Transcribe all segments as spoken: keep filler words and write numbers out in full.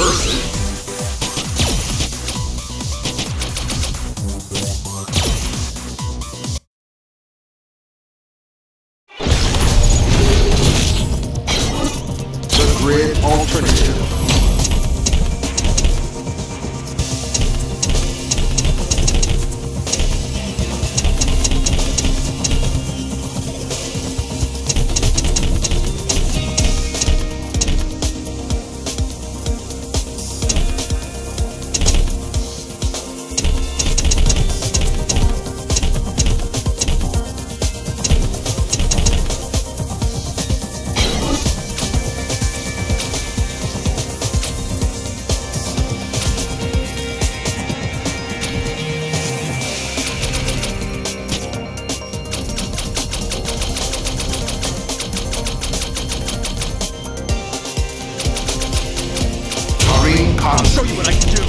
Reverse it. Grid Alternative. I'll show you what I can do.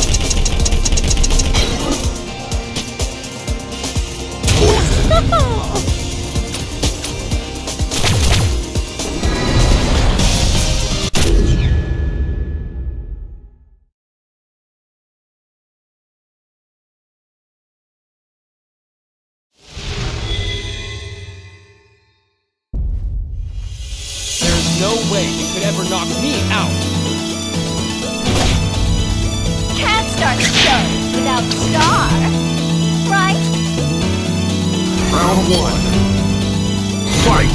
There's no way you could ever knock me out. Start the show without Star, right? Round one. Fight!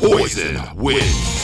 Poison wins.